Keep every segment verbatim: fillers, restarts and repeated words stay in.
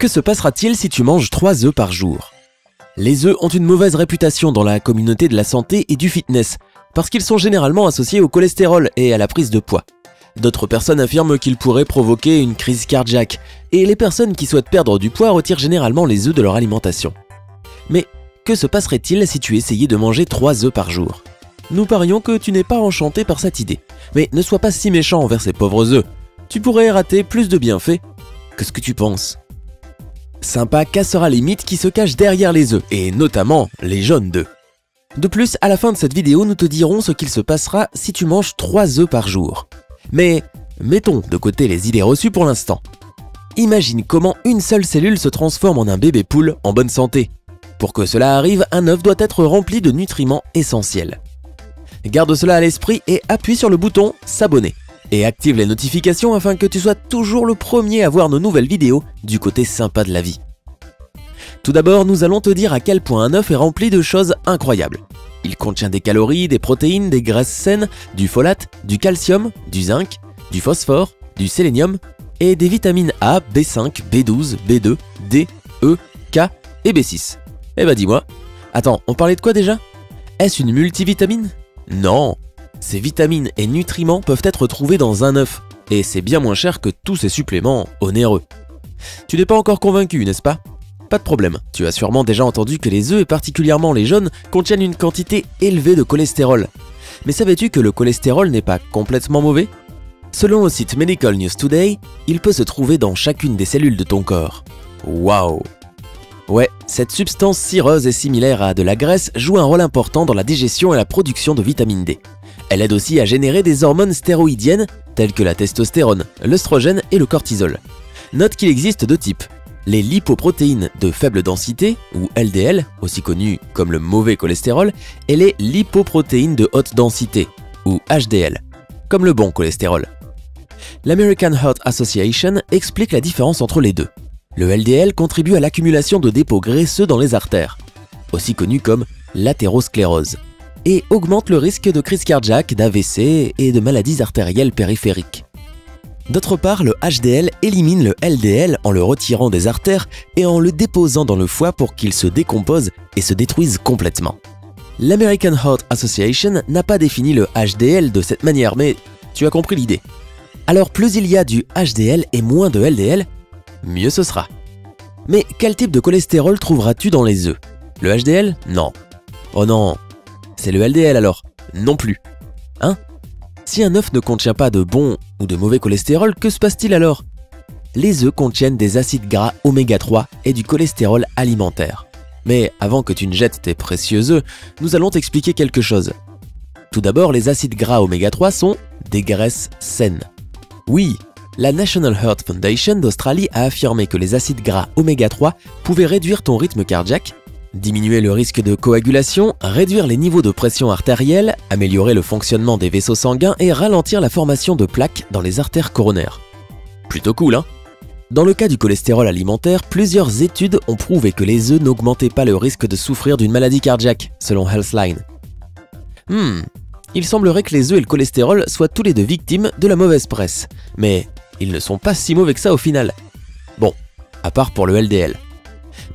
Que se passera-t-il si tu manges trois œufs par jour? Les œufs ont une mauvaise réputation dans la communauté de la santé et du fitness, parce qu'ils sont généralement associés au cholestérol et à la prise de poids. D'autres personnes affirment qu'ils pourraient provoquer une crise cardiaque, et les personnes qui souhaitent perdre du poids retirent généralement les œufs de leur alimentation. Mais que se passerait-il si tu essayais de manger trois œufs par jour? Nous parions que tu n'es pas enchanté par cette idée, mais ne sois pas si méchant envers ces pauvres œufs. Tu pourrais rater plus de bienfaits que ce que tu penses. Sympa cassera les mythes qui se cachent derrière les œufs, et notamment les jaunes d'œufs. De plus, à la fin de cette vidéo, nous te dirons ce qu'il se passera si tu manges trois œufs par jour. Mais mettons de côté les idées reçues pour l'instant. Imagine comment une seule cellule se transforme en un bébé poule en bonne santé. Pour que cela arrive, un œuf doit être rempli de nutriments essentiels. Garde cela à l'esprit et appuie sur le bouton « S'abonner » et active les notifications afin que tu sois toujours le premier à voir nos nouvelles vidéos du côté sympa de la vie. Tout d'abord, nous allons te dire à quel point un œuf est rempli de choses incroyables. Il contient des calories, des protéines, des graisses saines, du folate, du calcium, du zinc, du phosphore, du sélénium et des vitamines A, B cinq, B douze, B deux, D, E, K et B six. Eh bah dis-moi, attends, on parlait de quoi déjà? Est-ce une multivitamine? Non! Ces vitamines et nutriments peuvent être trouvés dans un œuf, et c'est bien moins cher que tous ces suppléments onéreux. Tu n'es pas encore convaincu, n'est-ce pas? Pas de problème, tu as sûrement déjà entendu que les œufs, et particulièrement les jaunes, contiennent une quantité élevée de cholestérol. Mais savais-tu que le cholestérol n'est pas complètement mauvais? Selon le site Medical News Today, il peut se trouver dans chacune des cellules de ton corps. Waouh! Ouais, cette substance cireuse et similaire à de la graisse joue un rôle important dans la digestion et la production de vitamine D. Elle aide aussi à générer des hormones stéroïdiennes telles que la testostérone, l'œstrogène et le cortisol. Note qu'il existe deux types, les lipoprotéines de faible densité ou L D L, aussi connues comme le mauvais cholestérol, et les lipoprotéines de haute densité ou H D L, comme le bon cholestérol. L'American Heart Association explique la différence entre les deux. Le L D L contribue à l'accumulation de dépôts graisseux dans les artères, aussi connus comme l'athérosclérose, et augmente le risque de crise cardiaque, d'A V C et de maladies artérielles périphériques. D'autre part, le H D L élimine le L D L en le retirant des artères et en le déposant dans le foie pour qu'il se décompose et se détruise complètement. L'American Heart Association n'a pas défini le H D L de cette manière, mais tu as compris l'idée. Alors plus il y a du H D L et moins de L D L, mieux ce sera. Mais quel type de cholestérol trouveras-tu dans les œufs? Le H D L? Non. Oh non, c'est le L D L alors? Non plus. Hein? Si un œuf ne contient pas de bon ou de mauvais cholestérol, que se passe-t-il alors? Les œufs contiennent des acides gras oméga trois et du cholestérol alimentaire. Mais avant que tu ne jettes tes précieux œufs, nous allons t'expliquer quelque chose. Tout d'abord, les acides gras oméga trois sont des graisses saines. Oui, la National Heart Foundation d'Australie a affirmé que les acides gras oméga trois pouvaient réduire ton rythme cardiaque, diminuer le risque de coagulation, réduire les niveaux de pression artérielle, améliorer le fonctionnement des vaisseaux sanguins et ralentir la formation de plaques dans les artères coronaires. Plutôt cool, hein? Dans le cas du cholestérol alimentaire, plusieurs études ont prouvé que les œufs n'augmentaient pas le risque de souffrir d'une maladie cardiaque, selon Healthline. Hmm, il semblerait que les œufs et le cholestérol soient tous les deux victimes de la mauvaise presse, mais ils ne sont pas si mauvais que ça au final. Bon, à part pour le L D L.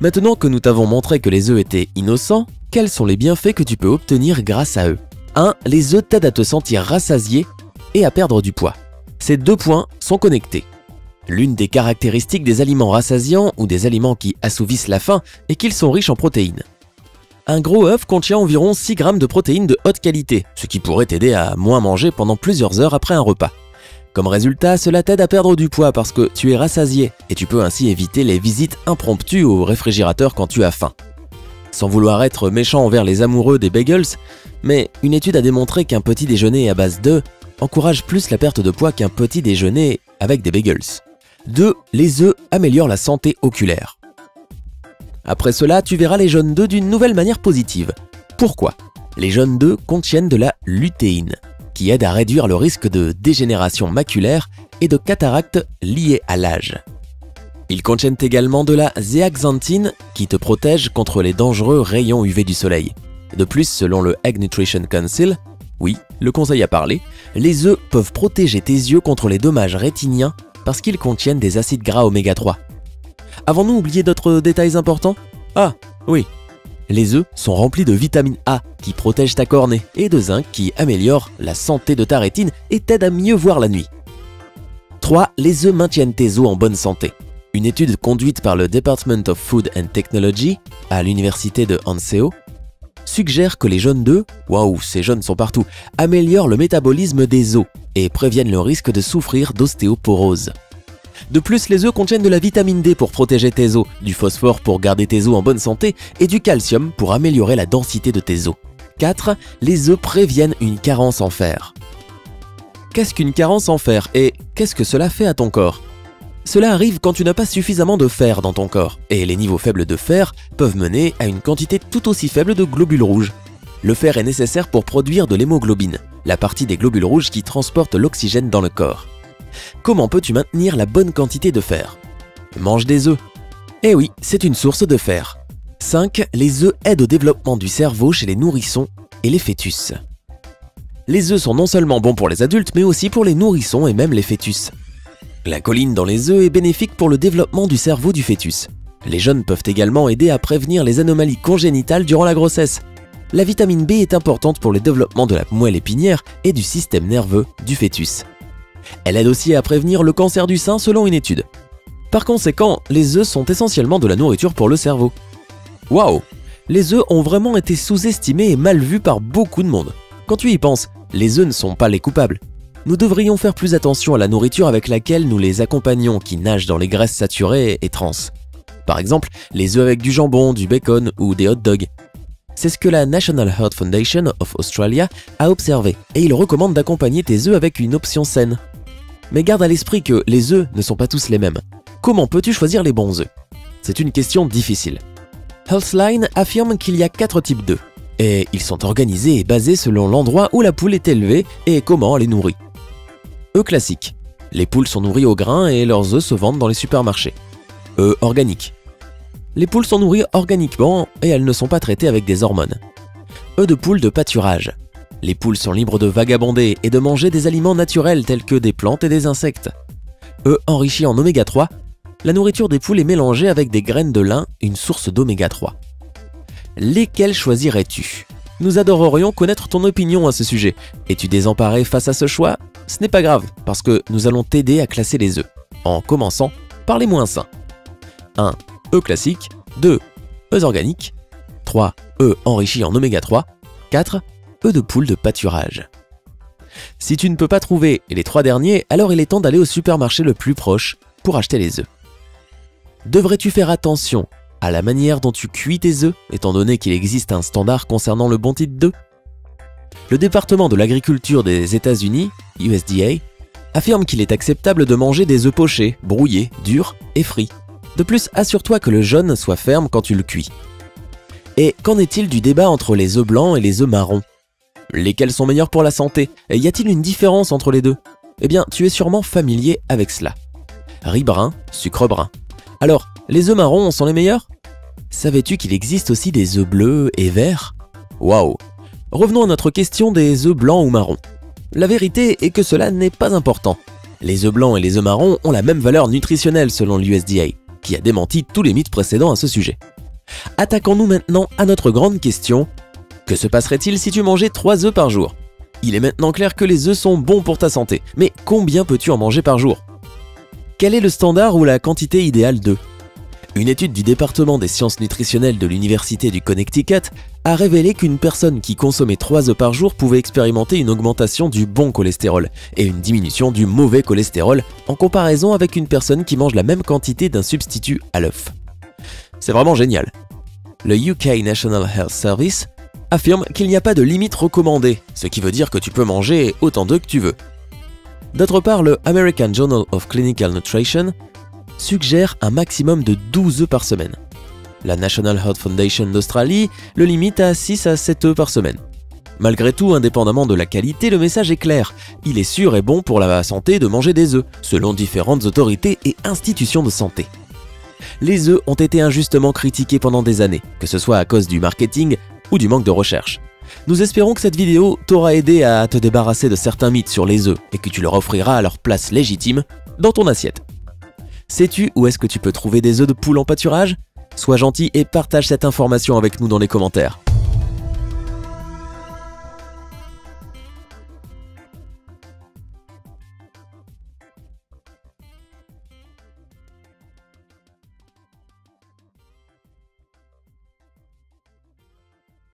Maintenant que nous t'avons montré que les œufs étaient innocents, quels sont les bienfaits que tu peux obtenir grâce à eux? un Les œufs t'aident à te sentir rassasié et à perdre du poids. Ces deux points sont connectés. L'une des caractéristiques des aliments rassasiants ou des aliments qui assouvissent la faim est qu'ils sont riches en protéines. Un gros œuf contient environ six grammes de protéines de haute qualité, ce qui pourrait t'aider à moins manger pendant plusieurs heures après un repas. Comme résultat, cela t'aide à perdre du poids parce que tu es rassasié et tu peux ainsi éviter les visites impromptues au réfrigérateur quand tu as faim. Sans vouloir être méchant envers les amoureux des bagels, mais une étude a démontré qu'un petit déjeuner à base d'œufs encourage plus la perte de poids qu'un petit déjeuner avec des bagels. deux Les œufs améliorent la santé oculaire. Après cela, tu verras les jaunes d'œufs d'une nouvelle manière positive. Pourquoi? Les jaunes d'œufs contiennent de la lutéine, qui aide à réduire le risque de dégénération maculaire et de cataractes liées à l'âge. Ils contiennent également de la zéaxanthine qui te protège contre les dangereux rayons U V du soleil. De plus, selon le Egg Nutrition Council, oui, le conseil à parler, les œufs peuvent protéger tes yeux contre les dommages rétiniens parce qu'ils contiennent des acides gras oméga trois. Avons-nous oublié d'autres détails importants? Ah, oui. Les œufs sont remplis de vitamine A qui protège ta cornée et de zinc qui améliore la santé de ta rétine et t'aide à mieux voir la nuit. trois. Les œufs maintiennent tes os en bonne santé. Une étude conduite par le Department of Food and Technology à l'université de Hanseo suggère que les jaunes d'œufs, waouh, ces jaunes sont partout, améliorent le métabolisme des os et préviennent le risque de souffrir d'ostéoporose. De plus, les œufs contiennent de la vitamine D pour protéger tes os, du phosphore pour garder tes os en bonne santé et du calcium pour améliorer la densité de tes os. quatre. Les œufs préviennent une carence en fer. Qu'est-ce qu'une carence en fer et qu'est-ce que cela fait à ton corps? Cela arrive quand tu n'as pas suffisamment de fer dans ton corps, et les niveaux faibles de fer peuvent mener à une quantité tout aussi faible de globules rouges. Le fer est nécessaire pour produire de l'hémoglobine, la partie des globules rouges qui transporte l'oxygène dans le corps. Comment peux-tu maintenir la bonne quantité de fer? Mange des œufs. Eh oui, c'est une source de fer. cinq. Les œufs aident au développement du cerveau chez les nourrissons et les fœtus. Les œufs sont non seulement bons pour les adultes, mais aussi pour les nourrissons et même les fœtus. La choline dans les œufs est bénéfique pour le développement du cerveau du fœtus. Les jeunes peuvent également aider à prévenir les anomalies congénitales durant la grossesse. La vitamine B est importante pour le développement de la moelle épinière et du système nerveux du fœtus. Elle aide aussi à prévenir le cancer du sein selon une étude. Par conséquent, les œufs sont essentiellement de la nourriture pour le cerveau. Waouh! Les œufs ont vraiment été sous-estimés et mal vus par beaucoup de monde. Quand tu y penses, les œufs ne sont pas les coupables. Nous devrions faire plus attention à la nourriture avec laquelle nous les accompagnons qui nagent dans les graisses saturées et trans. Par exemple, les œufs avec du jambon, du bacon ou des hot dogs. C'est ce que la National Heart Foundation of Australia a observé et il recommande d'accompagner tes œufs avec une option saine. Mais garde à l'esprit que les œufs ne sont pas tous les mêmes. Comment peux-tu choisir les bons œufs? C'est une question difficile. Healthline affirme qu'il y a quatre types d'œufs, et ils sont organisés et basés selon l'endroit où la poule est élevée et comment elle est nourrie. œufs classiques. Les poules sont nourries au grain et leurs œufs se vendent dans les supermarchés. œufs organiques. Les poules sont nourries organiquement et elles ne sont pas traitées avec des hormones. œufs de poules de pâturage. Les poules sont libres de vagabonder et de manger des aliments naturels tels que des plantes et des insectes. œufs enrichis en oméga trois, la nourriture des poules est mélangée avec des graines de lin, une source d'oméga trois. Lesquels choisirais-tu? Nous adorerions connaître ton opinion à ce sujet. Es-tu désemparé face à ce choix? Ce n'est pas grave, parce que nous allons t'aider à classer les œufs, en commençant par les moins sains. un. œufs classiques. deux. œufs organiques. trois. œufs enrichis en oméga trois. quatre. œufs de poules de pâturage. Si tu ne peux pas trouver les trois derniers, alors il est temps d'aller au supermarché le plus proche pour acheter les œufs. Devrais-tu faire attention à la manière dont tu cuis tes œufs, étant donné qu'il existe un standard concernant le bon type d'œufs? Le département de l'agriculture des États-Unis, U S D A, affirme qu'il est acceptable de manger des œufs pochés, brouillés, durs et frits. De plus, assure-toi que le jaune soit ferme quand tu le cuis. Et qu'en est-il du débat entre les œufs blancs et les œufs marrons? Lesquels sont meilleurs pour la santé? Et y a-t-il une différence entre les deux? Eh bien, tu es sûrement familier avec cela. Riz brun, sucre brun. Alors, les œufs marrons sont les meilleurs? Savais-tu qu'il existe aussi des œufs bleus et verts? Waouh! Revenons à notre question des œufs blancs ou marrons. La vérité est que cela n'est pas important. Les œufs blancs et les œufs marrons ont la même valeur nutritionnelle selon l'U S D A, qui a démenti tous les mythes précédents à ce sujet. Attaquons-nous maintenant à notre grande question. Que se passerait-il si tu mangeais trois œufs par jour? Il est maintenant clair que les œufs sont bons pour ta santé, mais combien peux-tu en manger par jour? Quel est le standard ou la quantité idéale d'œufs? Une étude du département des sciences nutritionnelles de l'université du Connecticut a révélé qu'une personne qui consommait trois œufs par jour pouvait expérimenter une augmentation du bon cholestérol et une diminution du mauvais cholestérol en comparaison avec une personne qui mange la même quantité d'un substitut à l'œuf. C'est vraiment génial. Le U K National Health Service affirme qu'il n'y a pas de limite recommandée, ce qui veut dire que tu peux manger autant d'œufs que tu veux. D'autre part, le American Journal of Clinical Nutrition suggère un maximum de douze œufs par semaine. La National Heart Foundation d'Australie le limite à six à sept œufs par semaine. Malgré tout, indépendamment de la qualité, le message est clair. Il est sûr et bon pour la santé de manger des œufs, selon différentes autorités et institutions de santé. Les œufs ont été injustement critiqués pendant des années, que ce soit à cause du marketing ou du manque de recherche. Nous espérons que cette vidéo t'aura aidé à te débarrasser de certains mythes sur les œufs et que tu leur offriras leur place légitime dans ton assiette. Sais-tu où est-ce que tu peux trouver des œufs de poule en pâturage? Sois gentil et partage cette information avec nous dans les commentaires.